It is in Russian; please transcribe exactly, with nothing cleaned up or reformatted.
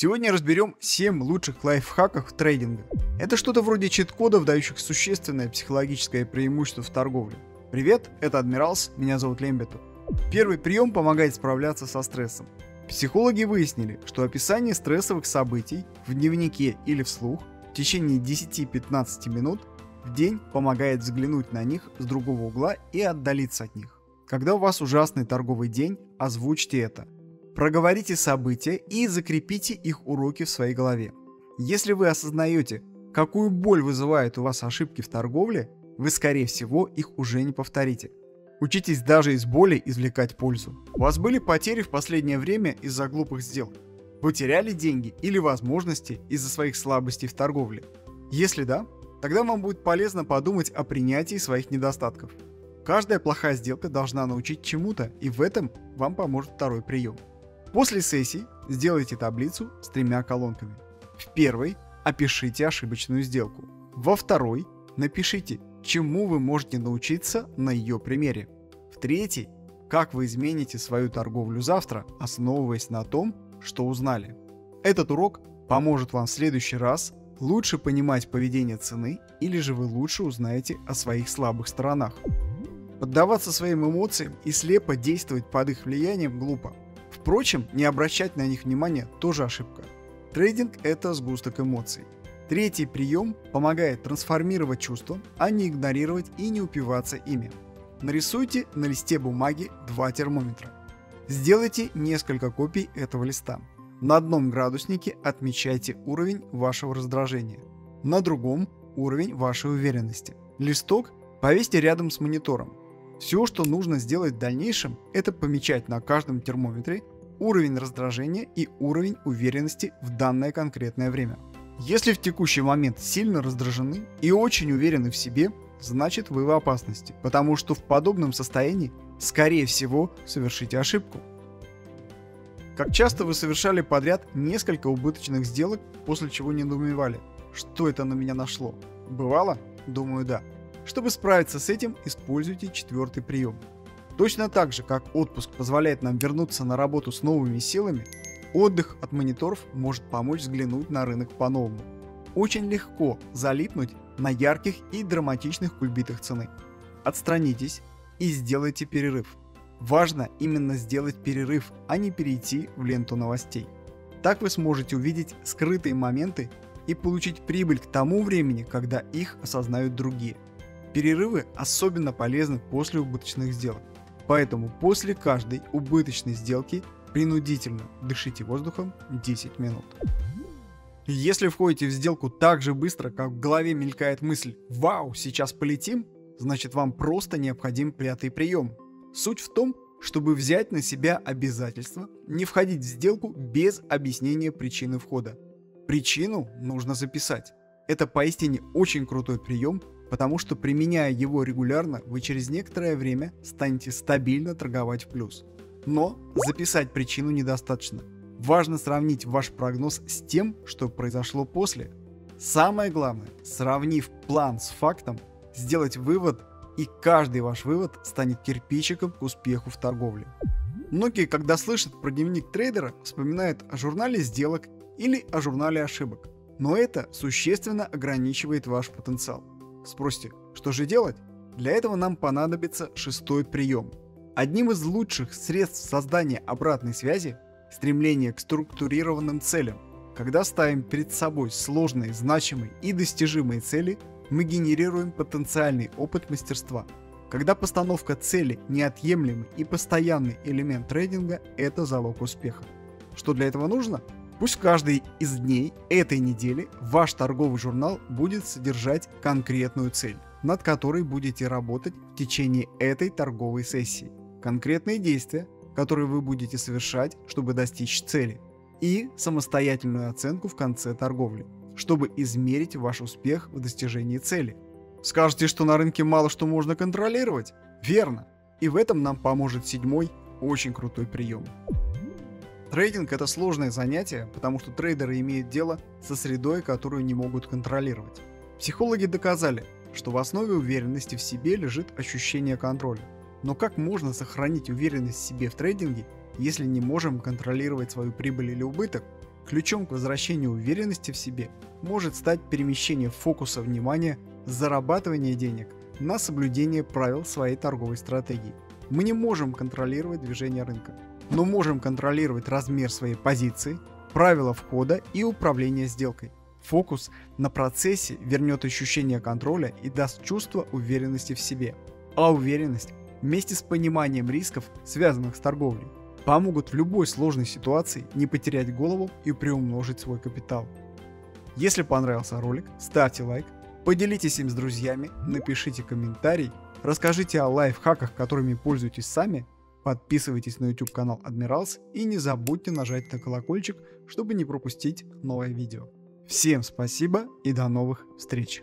Сегодня разберем семь лучших лайфхаков трейдинга. Это что-то вроде чит-кодов, дающих существенное психологическое преимущество в торговле. Привет, это Admirals, меня зовут Lembitu. Первый прием помогает справляться со стрессом. Психологи выяснили, что описание стрессовых событий в дневнике или вслух в течение десяти-пятнадцати минут в день помогает взглянуть на них с другого угла и отдалиться от них. Когда у вас ужасный торговый день, озвучьте это. Проговорите события и закрепите их уроки в своей голове. Если вы осознаете, какую боль вызывают у вас ошибки в торговле, вы, скорее всего, их уже не повторите. Учитесь даже из боли извлекать пользу. У вас были потери в последнее время из-за глупых сделок? Вы теряли деньги или возможности из-за своих слабостей в торговле? Если да, тогда вам будет полезно подумать о принятии своих недостатков. Каждая плохая сделка должна научить чему-то, и в этом вам поможет второй прием. После сессии сделайте таблицу с тремя колонками. В первой опишите ошибочную сделку. Во второй напишите, чему вы можете научиться на ее примере. В третьей, как вы измените свою торговлю завтра, основываясь на том, что узнали. Этот урок поможет вам в следующий раз лучше понимать поведение цены, или же вы лучше узнаете о своих слабых сторонах. Поддаваться своим эмоциям и слепо действовать под их влиянием глупо. Впрочем, не обращать на них внимания тоже ошибка. Трейдинг – это сгусток эмоций. Третий прием помогает трансформировать чувства, а не игнорировать и не упиваться ими. Нарисуйте на листе бумаги два термометра. Сделайте несколько копий этого листа. На одном градуснике отмечайте уровень вашего раздражения, на другом – уровень вашей уверенности. Листок повесьте рядом с монитором. Все, что нужно сделать в дальнейшем, это помечать на каждом термометре уровень раздражения и уровень уверенности в данное конкретное время. Если в текущий момент сильно раздражены и очень уверены в себе, значит вы в опасности, потому что в подобном состоянии, скорее всего, совершите ошибку. Как часто вы совершали подряд несколько убыточных сделок, после чего недоумевали, что это на меня нашло? Бывало? Думаю, да. Чтобы справиться с этим, используйте четвертый прием. Точно так же, как отпуск позволяет нам вернуться на работу с новыми силами, отдых от мониторов может помочь взглянуть на рынок по-новому. Очень легко залипнуть на ярких и драматичных кульбитах цены. Отстранитесь и сделайте перерыв. Важно именно сделать перерыв, а не перейти в ленту новостей. Так вы сможете увидеть скрытые моменты и получить прибыль к тому времени, когда их осознают другие. Перерывы особенно полезны после убыточных сделок, поэтому после каждой убыточной сделки принудительно дышите воздухом десять минут. Если входите в сделку так же быстро, как в голове мелькает мысль «Вау, сейчас полетим», значит вам просто необходим пятый прием. Суть в том, чтобы взять на себя обязательство не входить в сделку без объяснения причины входа. Причину нужно записать. Это поистине очень крутой прием, потому что, применяя его регулярно, вы через некоторое время станете стабильно торговать в плюс. Но записать причину недостаточно. Важно сравнить ваш прогноз с тем, что произошло после. Самое главное, сравнив план с фактом, сделать вывод, и каждый ваш вывод станет кирпичиком к успеху в торговле. Многие, когда слышат про дневник трейдера, вспоминают о журнале сделок или о журнале ошибок. Но это существенно ограничивает ваш потенциал. Спросите, что же делать? Для этого нам понадобится шестой прием. Одним из лучших средств создания обратной связи – стремление к структурированным целям. Когда ставим перед собой сложные, значимые и достижимые цели, мы генерируем потенциальный опыт мастерства. Когда постановка цели – неотъемлемый и постоянный элемент трейдинга – это залог успеха. Что для этого нужно? Пусть каждый из дней этой недели ваш торговый журнал будет содержать конкретную цель, над которой будете работать в течение этой торговой сессии, конкретные действия, которые вы будете совершать, чтобы достичь цели, и самостоятельную оценку в конце торговли, чтобы измерить ваш успех в достижении цели. Скажете, что на рынке мало что можно контролировать? Верно. И в этом нам поможет седьмой, очень крутой прием. Трейдинг – это сложное занятие, потому что трейдеры имеют дело со средой, которую не могут контролировать. Психологи доказали, что в основе уверенности в себе лежит ощущение контроля. Но как можно сохранить уверенность в себе в трейдинге, если не можем контролировать свою прибыль или убыток? Ключом к возвращению уверенности в себе может стать перемещение фокуса внимания с зарабатывания денег на соблюдение правил своей торговой стратегии. Мы не можем контролировать движение рынка, но можем контролировать размер своей позиции, правила входа и управление сделкой. Фокус на процессе вернет ощущение контроля и даст чувство уверенности в себе. А уверенность вместе с пониманием рисков, связанных с торговлей, помогут в любой сложной ситуации не потерять голову и приумножить свой капитал. Если понравился ролик, ставьте лайк, поделитесь им с друзьями, напишите комментарий, расскажите о лайфхаках, которыми пользуетесь сами, подписывайтесь на YouTube канал Admirals и не забудьте нажать на колокольчик, чтобы не пропустить новое видео. Всем спасибо и до новых встреч!